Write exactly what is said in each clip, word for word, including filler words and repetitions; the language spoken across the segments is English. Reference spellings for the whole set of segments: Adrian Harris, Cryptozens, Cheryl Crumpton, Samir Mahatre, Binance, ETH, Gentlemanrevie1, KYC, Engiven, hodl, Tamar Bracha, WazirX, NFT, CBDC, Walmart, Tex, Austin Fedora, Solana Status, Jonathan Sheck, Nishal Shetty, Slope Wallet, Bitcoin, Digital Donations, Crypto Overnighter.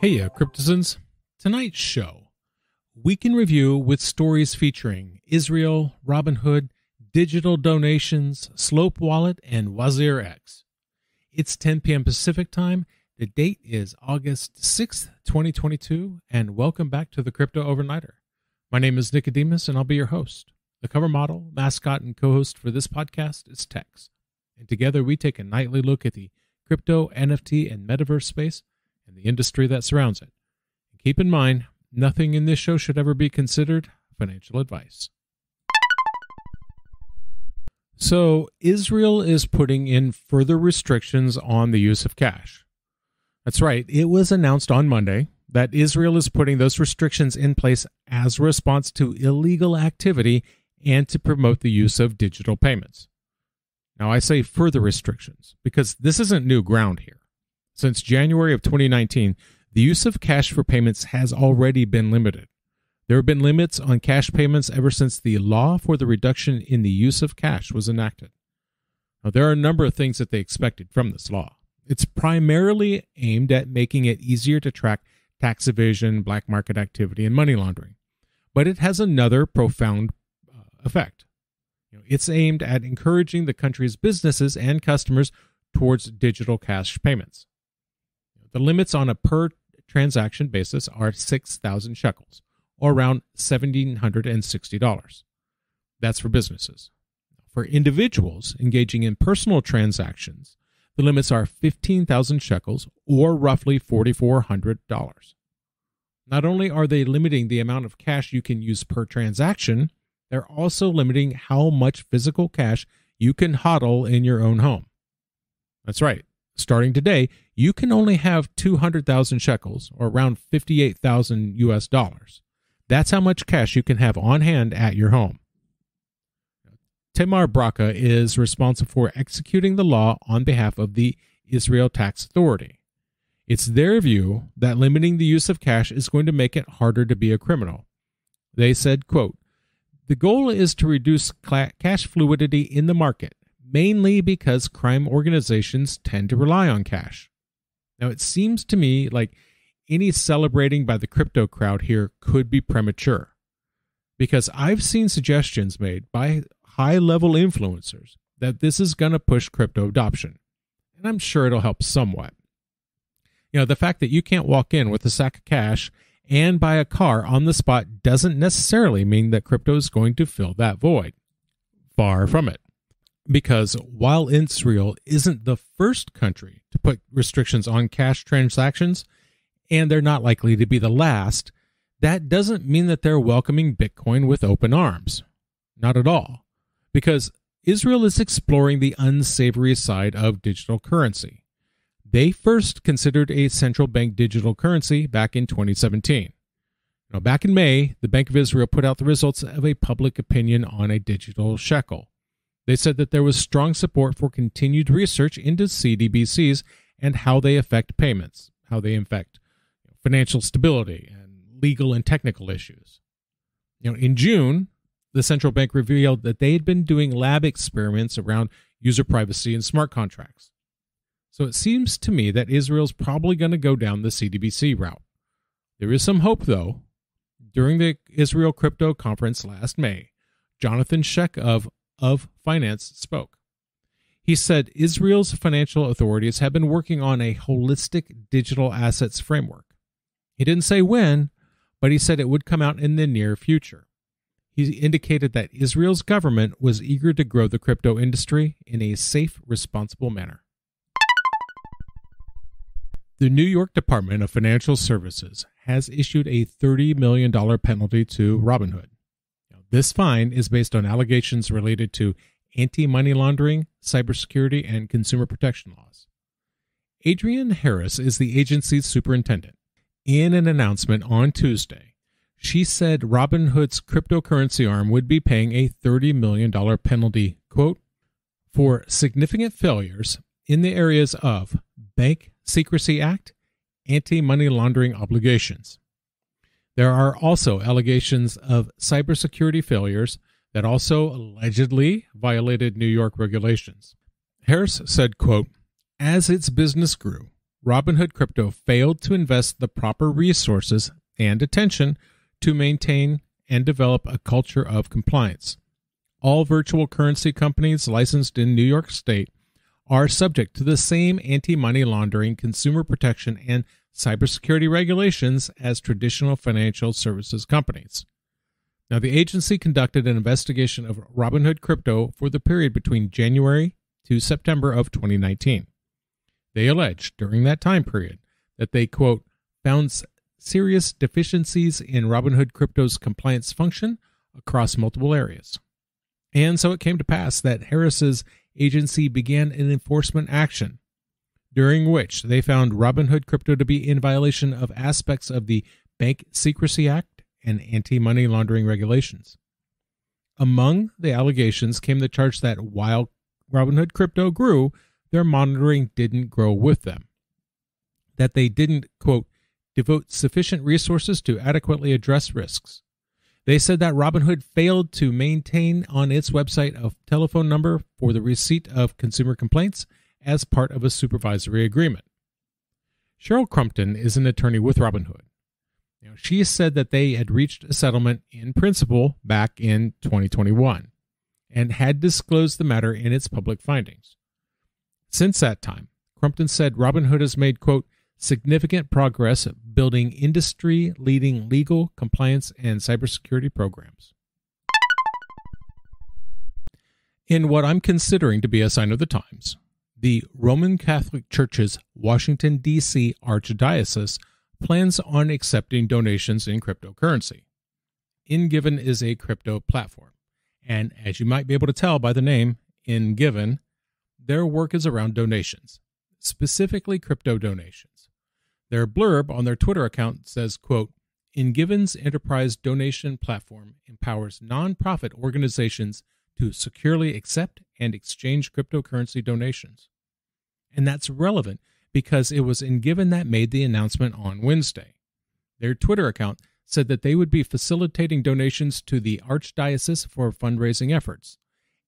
Hey, uh, Cryptizens. Tonight's show, Week in Review with stories featuring Israel, Robinhood, digital donations, Slope Wallet, and WazirX. It's ten p.m. Pacific time. The date is August sixth, twenty twenty-two, and welcome back to the Crypto Overnighter. My name is Nicodemus, and I'll be your host. The cover model, mascot, and co-host for this podcast is Tex, and together we take a nightly look at the crypto, N F T, and metaverse space and the industry that surrounds it. And keep in mind, nothing in this show should ever be considered financial advice. So, Israel is putting in further restrictions on the use of cash. That's right. It was announced on Monday that Israel is putting those restrictions in place as a response to illegal activity and to promote the use of digital payments. Now, I say further restrictions because this isn't new ground here. Since January of twenty nineteen, the use of cash for payments has already been limited. There have been limits on cash payments ever since the law for the reduction in the use of cash was enacted. Now, there are a number of things that they expected from this law. It's primarily aimed at making it easier to track tax evasion, black market activity, and money laundering. But it has another profound uh, effect. You know, it's aimed at encouraging the country's businesses and customers towards digital cash payments. The limits on a per transaction basis are six thousand shekels, or around one thousand seven hundred sixty dollars. That's for businesses. For individuals engaging in personal transactions, the limits are fifteen thousand shekels, or roughly four thousand four hundred dollars. Not only are they limiting the amount of cash you can use per transaction, they're also limiting how much physical cash you can hodl in your own home. That's right. Starting today, you can only have two hundred thousand shekels, or around fifty-eight thousand U S dollars. That's how much cash you can have on hand at your home. Tamar Bracha is responsible for executing the law on behalf of the Israel Tax Authority. It's their view that limiting the use of cash is going to make it harder to be a criminal. They said, quote, "The goal is to reduce cash fluidity in the market, mainly because crime organizations tend to rely on cash." Now, it seems to me like any celebrating by the crypto crowd here could be premature, because I've seen suggestions made by high-level influencers that this is going to push crypto adoption, and I'm sure it'll help somewhat. You know, the fact that you can't walk in with a sack of cash and buy a car on the spot doesn't necessarily mean that crypto is going to fill that void. Far from it. Because while Israel isn't the first country to put restrictions on cash transactions, and they're not likely to be the last, that doesn't mean that they're welcoming Bitcoin with open arms. Not at all. Because Israel is exploring the unsavory side of digital currency. They first considered a central bank digital currency back in twenty seventeen. Now, back in May, the Bank of Israel put out the results of a public opinion on a digital shekel. They said that there was strong support for continued research into C D B Cs and how they affect payments, how they affect financial stability, and legal and technical issues. You know, in June, the central bank revealed that they had been doing lab experiments around user privacy and smart contracts. So it seems to me that Israel's probably going to go down the C D B C route. There is some hope, though. During the Israel Crypto Conference last May, Jonathan Sheck of, of Finance spoke. He said Israel's financial authorities have been working on a holistic digital assets framework. He didn't say when, but he said it would come out in the near future. He indicated that Israel's government was eager to grow the crypto industry in a safe, responsible manner. The New York Department of Financial Services has issued a thirty million dollars penalty to Robinhood. Now, this fine is based on allegations related to anti-money laundering, cybersecurity, and consumer protection laws. Adrian Harris is the agency's superintendent. In an announcement on Tuesday, she said Robinhood's cryptocurrency arm would be paying a thirty million dollars penalty, quote, "for significant failures in the areas of Bank Secrecy Act, anti-money laundering obligations. There are also allegations of cybersecurity failures that also allegedly violated New York regulations." Harris said, quote, "As its business grew, Robinhood Crypto failed to invest the proper resources and attention to maintain and develop a culture of compliance. All virtual currency companies licensed in New York State are subject to the same anti-money laundering, consumer protection, and cybersecurity regulations as traditional financial services companies. Now, the agency conducted an investigation of Robinhood Crypto for the period between January to September of twenty nineteen. They alleged during that time period that they, quote, found serious deficiencies in Robinhood Crypto's compliance function across multiple areas. And so it came to pass that Harris's agency began an enforcement action, during which they found Robinhood Crypto to be in violation of aspects of the Bank Secrecy Act and anti-money laundering regulations. Among the allegations came the charge that while Robinhood Crypto grew, their monitoring didn't grow with them, that they didn't, quote, devote sufficient resources to adequately address risks. They said that Robinhood failed to maintain on its website a telephone number for the receipt of consumer complaints as part of a supervisory agreement. Cheryl Crumpton is an attorney with Robinhood. Now, she said that they had reached a settlement in principle back in twenty twenty-one and had disclosed the matter in its public findings. Since that time, Crumpton said Robinhood has made, quote, significant progress building industry-leading legal, compliance, and cybersecurity programs. In what I'm considering to be a sign of the times, the Roman Catholic Church's Washington, D C Archdiocese plans on accepting donations in cryptocurrency. Engiven is a crypto platform, and as you might be able to tell by the name, Engiven, their work is around donations, specifically crypto donations. Their blurb on their Twitter account says, quote, Engiven's enterprise donation platform empowers nonprofit organizations to securely accept and exchange cryptocurrency donations. And that's relevant because it was Engiven that made the announcement on Wednesday. Their Twitter account said that they would be facilitating donations to the Archdiocese for fundraising efforts.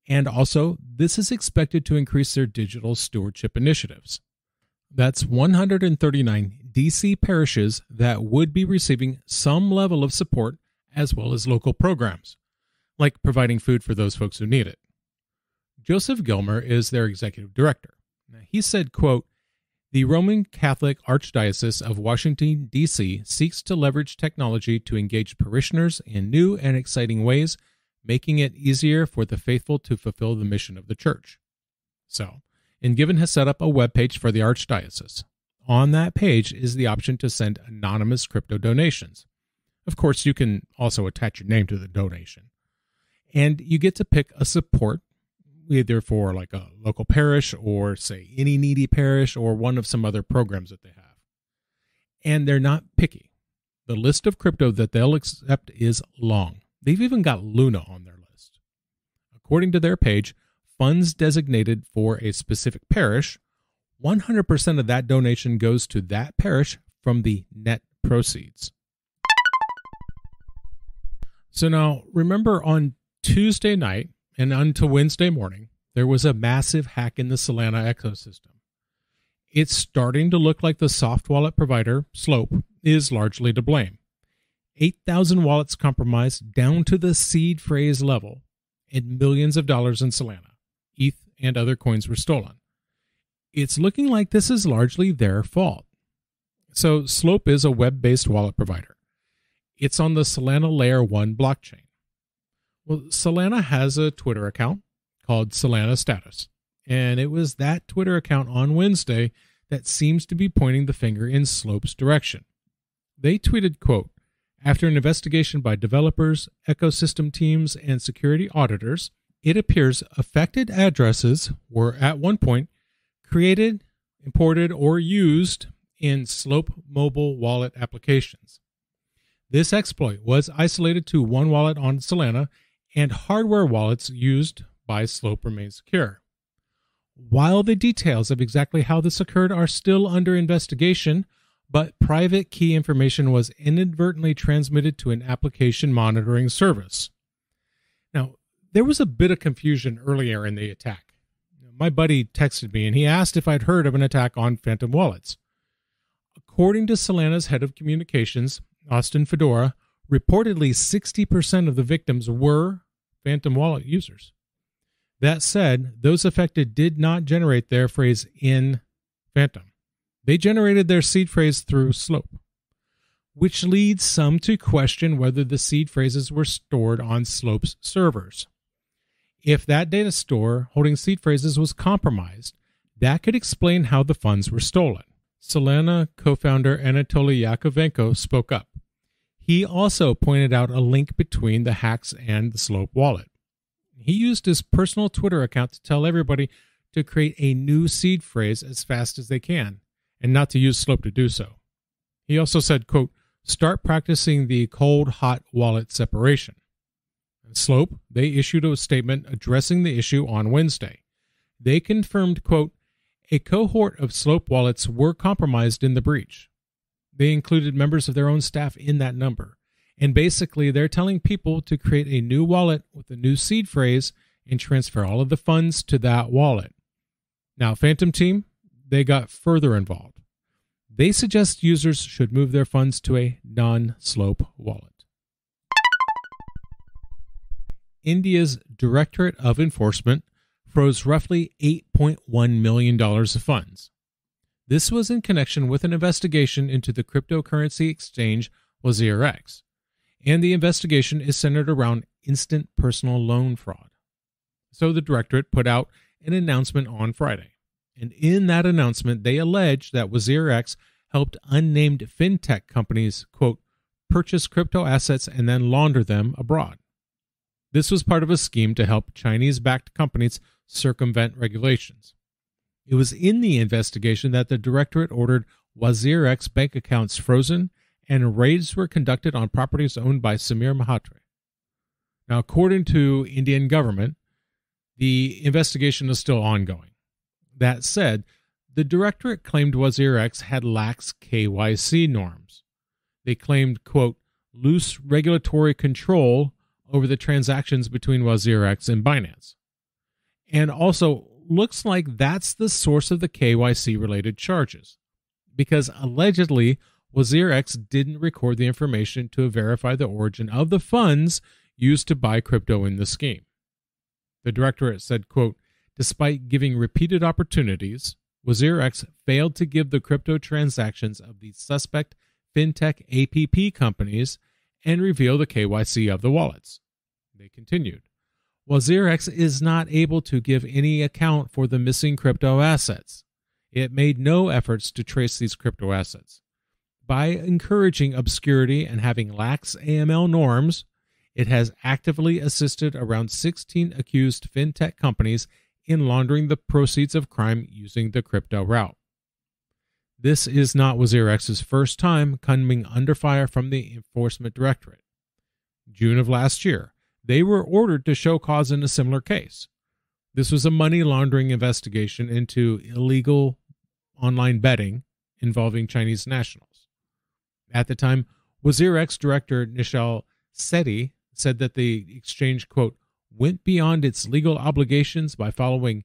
And also, this is expected to increase their digital stewardship initiatives. That's one hundred thirty-nine D C parishes that would be receiving some level of support as well as local programs, like providing food for those folks who need it. Joseph Gilmer is their executive director. Now, he said, quote, the Roman Catholic Archdiocese of Washington, D C seeks to leverage technology to engage parishioners in new and exciting ways, making it easier for the faithful to fulfill the mission of the church. So, Engiven has set up a webpage for the Archdiocese. On that page is the option to send anonymous crypto donations. Of course, you can also attach your name to the donation. And you get to pick a support, either for like a local parish or, say, any needy parish or one of some other programs that they have. And they're not picky. The list of crypto that they'll accept is long. They've even got Luna on their list. According to their page, funds designated for a specific parish, one hundred percent of that donation goes to that parish from the net proceeds. So now, remember on Tuesday night and until Wednesday morning, there was a massive hack in the Solana ecosystem. It's starting to look like the soft wallet provider, Slope, is largely to blame. eight thousand wallets compromised down to the seed phrase level, and millions of dollars in Solana, E T H, and other coins were stolen. It's looking like this is largely their fault. So Slope is a web-based wallet provider. It's on the Solana Layer one blockchain. Well, Solana has a Twitter account called Solana Status, and it was that Twitter account on Wednesday that seems to be pointing the finger in Slope's direction. They tweeted, quote, after an investigation by developers, ecosystem teams, and security auditors, it appears affected addresses were at one point created, imported, or used in Slope mobile wallet applications. This exploit was isolated to one wallet on Solana, and hardware wallets used by Slope remain secure. While the details of exactly how this occurred are still under investigation, but private key information was inadvertently transmitted to an application monitoring service. Now, there was a bit of confusion earlier in the attack. My buddy texted me and he asked if I'd heard of an attack on phantom wallets. According to Solana's head of communications, Austin Fedora, reportedly sixty percent of the victims were Phantom Wallet users. That said, those affected did not generate their phrase in Phantom. They generated their seed phrase through Slope, which leads some to question whether the seed phrases were stored on Slope's servers. If that data store holding seed phrases was compromised, that could explain how the funds were stolen. Solana co-founder Anatoly Yakovenko spoke up. He also pointed out a link between the hacks and the Slope wallet. He used his personal Twitter account to tell everybody to create a new seed phrase as fast as they can, and not to use Slope to do so. He also said, quote, "Start practicing the cold-hot wallet separation." And Slope, they issued a statement addressing the issue on Wednesday. They confirmed, quote, "A cohort of Slope wallets were compromised in the breach." They included members of their own staff in that number. And basically, they're telling people to create a new wallet with a new seed phrase and transfer all of the funds to that wallet. Now, Phantom Team, they got further involved. They suggest users should move their funds to a non-Slope wallet. India's Directorate of Enforcement froze roughly eight point one million dollars of funds. This was in connection with an investigation into the cryptocurrency exchange WazirX, and the investigation is centered around instant personal loan fraud. So the directorate put out an announcement on Friday, and in that announcement, they allege that WazirX helped unnamed fintech companies, quote, "purchase crypto assets and then launder them abroad." This was part of a scheme to help Chinese-backed companies circumvent regulations. It was in the investigation that the directorate ordered WazirX bank accounts frozen, and raids were conducted on properties owned by Samir Mahatre. Now, according to Indian government, the investigation is still ongoing. That said, the directorate claimed WazirX had lax K Y C norms. They claimed, quote, "loose regulatory control over the transactions between WazirX and Binance." And also, looks like that's the source of the K Y C-related charges, because allegedly, WazirX didn't record the information to verify the origin of the funds used to buy crypto in the scheme. The directorate said, quote, "Despite giving repeated opportunities, WazirX failed to give the crypto transactions of the suspect fintech A P P companies and reveal the K Y C of the wallets." They continued, "WazirX is not able to give any account for the missing crypto assets. It made no efforts to trace these crypto assets. By encouraging obscurity and having lax A M L norms, it has actively assisted around sixteen accused fintech companies in laundering the proceeds of crime using the crypto route." This is not WazirX's first time coming under fire from the Enforcement Directorate. June of last year, they were ordered to show cause in a similar case. This was a money laundering investigation into illegal online betting involving Chinese nationals. At the time, WazirX Director Nishal Shetty said that the exchange, quote, "went beyond its legal obligations by following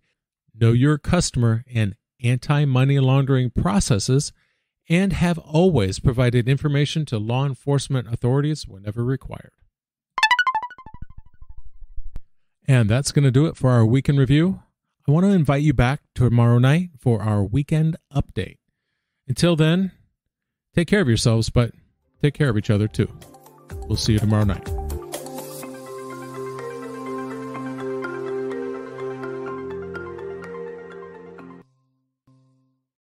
know your customer and anti-money laundering processes, and have always provided information to law enforcement authorities whenever required." And that's going to do it for our weekend review. I want to invite you back tomorrow night for our weekend update. Until then, take care of yourselves, but take care of each other too. We'll see you tomorrow night.